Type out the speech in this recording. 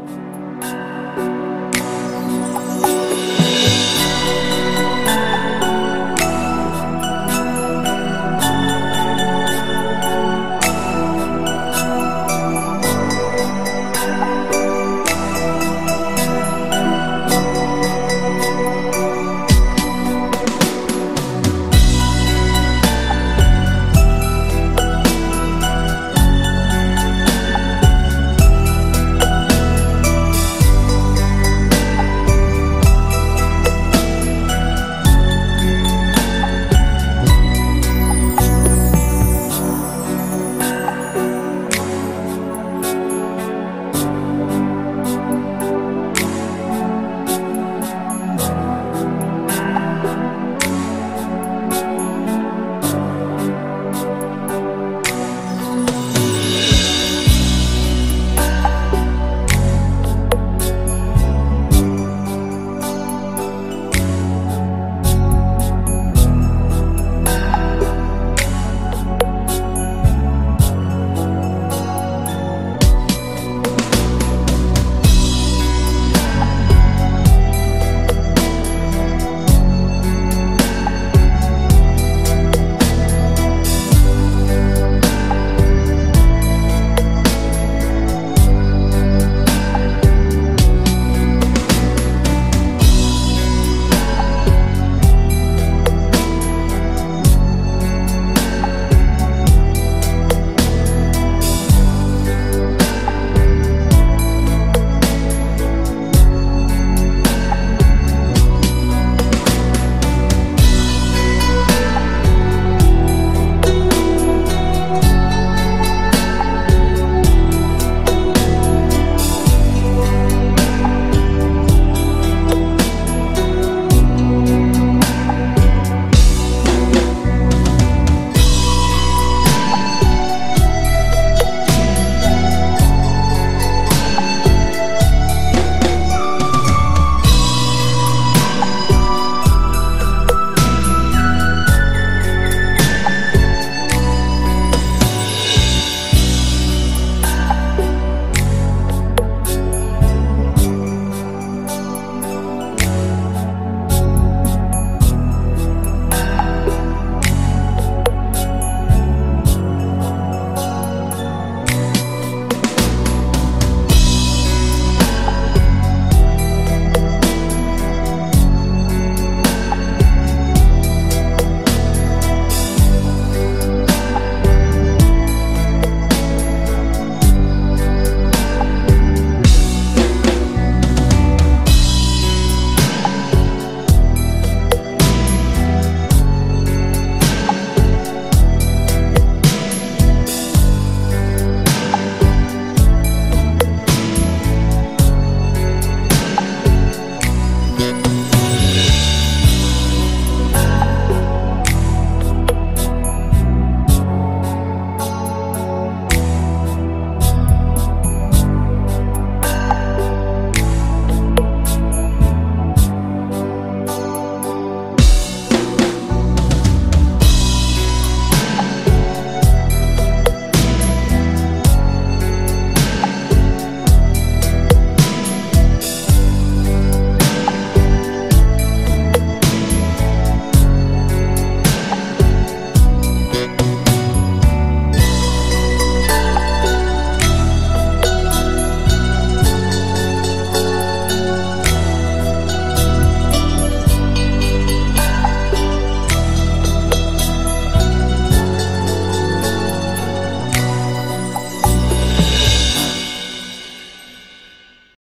life.